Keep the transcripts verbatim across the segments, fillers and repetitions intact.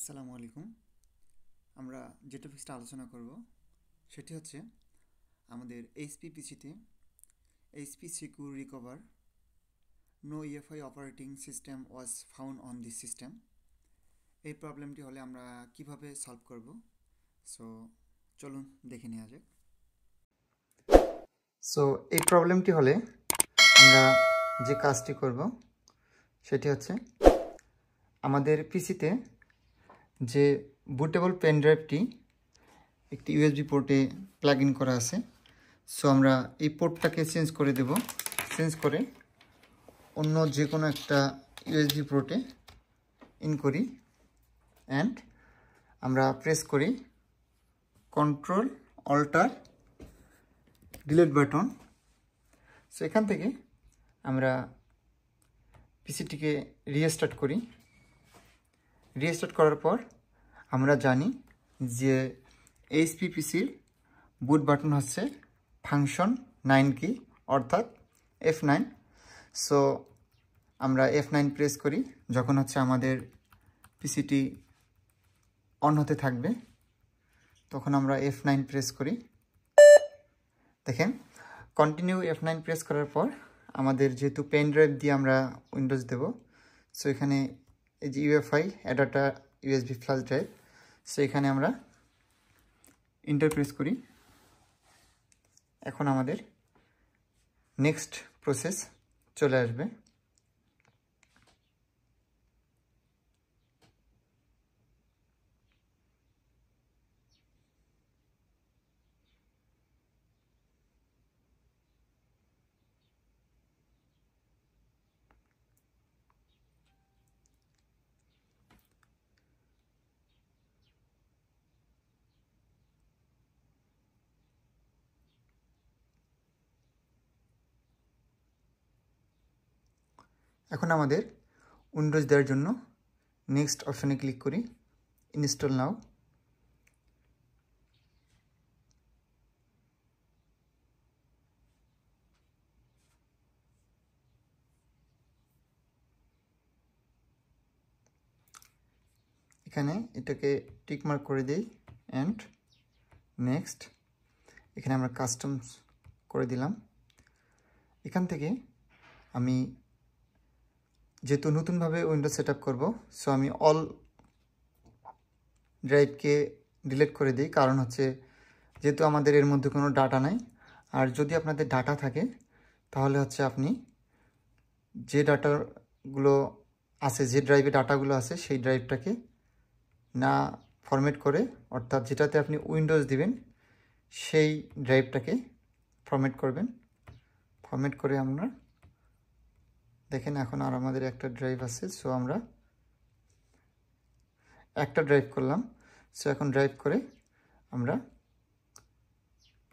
আসসালামু আলাইকুম আমরা যেটা ফিক্সটা আলোচনা করব সেটি হচ্ছে আমাদের এইচপি পিসিতে HP secure recover no UEFI operating system was found on this system এই প্রবলেমটি হলে আমরা কিভাবে সলভ করব সো চলুন দেখে নেওয়া যাক সো এই প্রবলেমটি হলে আমরা যে কাজটি করব সেটি হচ্ছে আমাদের পিসিতে যে বুটেবল পেন ড্রাইভটি একটি ইউএসবি পোর্টে প্লাগ ইন করা আছে সো আমরা এই পোর্টটাকে চেঞ্জ করে দেব চেঞ্জ করে অন্য যে কোনো একটা ইউএসবি পোর্টে ইন করি অ্যান্ড আমরা প্রেস করি control alter delete button so এখান থেকে আমরা পিসিটিকে রিস্টার্ট করি রিস্টার্ট করার পর আমরা জানি যে এইচপি পিসির বুট বাটন হচ্ছে ফাংশন নাইন কি অর্থাৎ এফ নাইন সো আমরা এফ নাইন প্রেস করি যখন হচ্ছে আমাদের পিসিটি অন হতে থাকবে তখন আমরা এফ নাইন প্রেস করি দেখেন কন্টিনিউ এফ নাইন প্রেস করার পর আমাদের যেহেতু পেন ড্রাইভ দিয়ে আমরা উইন্ডোজ দেব সো এখানে এই যে UEFI ADATA USB flash drive so এখানে আমরা এন্টার প্রেস করি এখন আমাদের নেক্সট প্রসেস চলে আসবে এখন আমাদের উইন্ডোজ দেওয়ার জন্য নেক্সট অপশনে ক্লিক করি ইনস্টল নাও এখানে এটাকে টিক মার্ক করে দিই অ্যান্ড নেক্সট এখানে আমরা কাস্টমস করে দিলাম এখান থেকে আমি যেহেতু নতুনভাবে উইন্ডোজ সেট আপ করবো সো আমি অল ড্রাইভকে ডিলিট করে দিই কারণ হচ্ছে যেহেতু আমাদের এর মধ্যে কোনো ডাটা নাই আর যদি আপনাদের ডাটা থাকে তাহলে হচ্ছে আপনি যে ডাটাগুলো আছে যে ড্রাইভে ডাটাগুলো আছে সেই ড্রাইভটাকে না ফরম্যাট করে অর্থাৎ যেটাতে আপনি উইন্ডোজ দিবেন সেই ড্রাইভটাকে ফরম্যাট করবেন ফরম্যাট করে আমরা দেখেন এখন আর আমাদের একটা ড্রাইভ আছে সো আমরা একটা ড্রাইভ করলাম সো এখন ড্রাইভ করে আমরা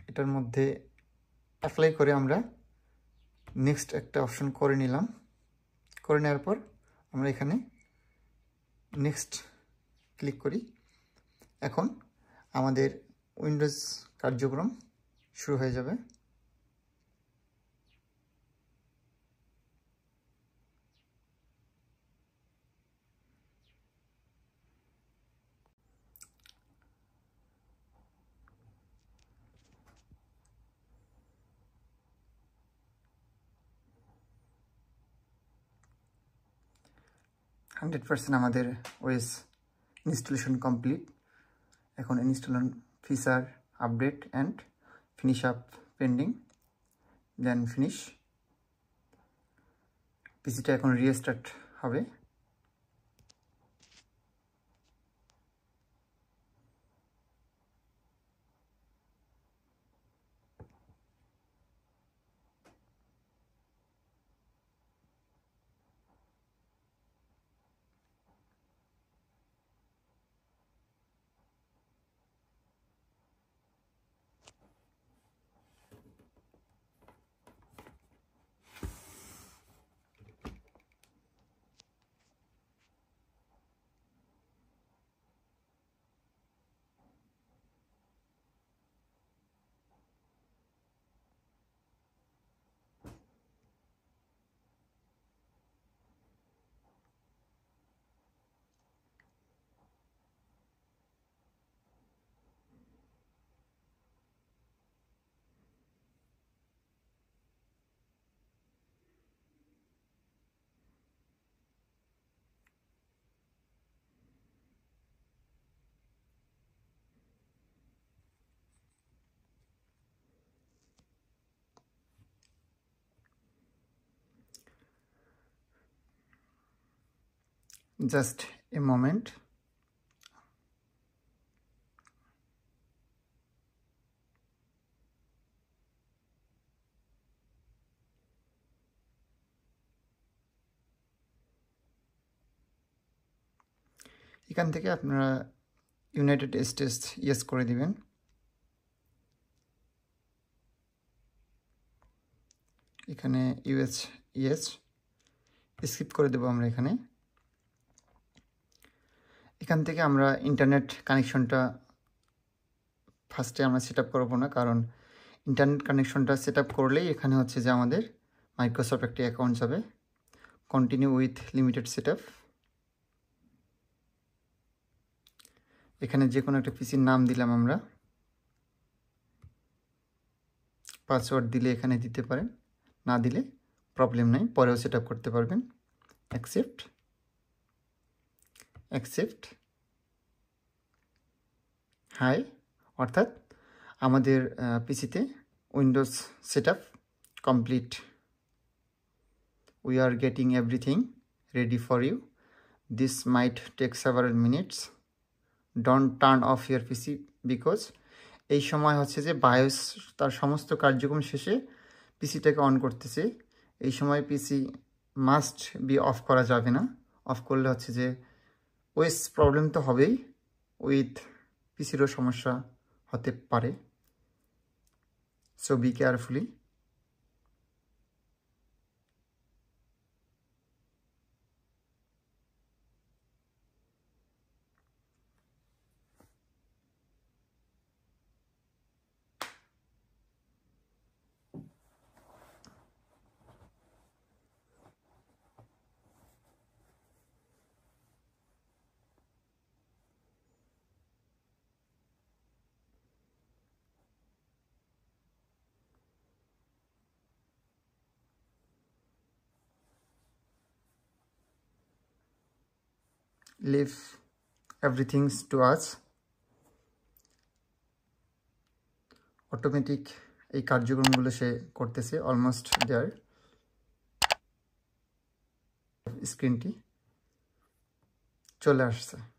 এটার মধ্যে অ্যাপ্লাই করে আমরা নেক্সট একটা অপশন করে নিলাম করে নেওয়ার পর আমরা এখানে নেক্সট ক্লিক করি এখন আমাদের উইন্ডোজ কার্যক্রম শুরু হয়ে যাবে হান্ড্রেড পার্সেন্ট আমাদের ওএস ইনস্টলেশন কমপ্লিট এখন installation feature update and finish up pending then finish পিসিটা এখন রিস্টার্ট হবে Just a moment. এখান থেকে আপনারা ইউনাইটেড স্টেটস ইয়েস করে দিবেন। এখানে ইউএস ইয়েস স্কিপ করে দেব আমরা। এখানে এখান থেকে আমরা ইন্টারনেট কানেকশনটা ফার্স্টে আমরা সেট আপ করবো না, কারণ ইন্টারনেট কানেকশনটা সেট আপ করলেই এখানে হচ্ছে যে আমাদের মাইক্রোসফট একটি অ্যাকাউন্ট যাবে। Continue with limited set up, এখানে যে কোনো একটা পিসির নাম দিলাম আমরা, পাসওয়ার্ড দিলে এখানে দিতে পারেন, না দিলে প্রবলেম নাই, পরেও সেট আপ করতে পারবেন। অ্যাকসেপ্ট অ্যাকসেপ্ট হাই, অর্থাৎ আমাদের পিসিতে Windows set up complete. We are getting everything ready for you, this might take several minutes, don't turn off your PC because. এই সময় হচ্ছে যে বায়োস তার সমস্ত কার্যক্রম শেষে পিসিটাকে অন করতেছে, এই সময় পিসি মাস্ট বি অফ করা যাবে না। অফ করলে হচ্ছে যে ওয়েস প্রবলেম তো হবেই, উইথ পিসিরও সমস্যা হতে পারে। So be carefully. Leave everything to us. Automatic এই কার্যক্রমগুলো সে করতেছে। অলমোস্ট দেয়ার স্ক্রিনটি চলে আসছে।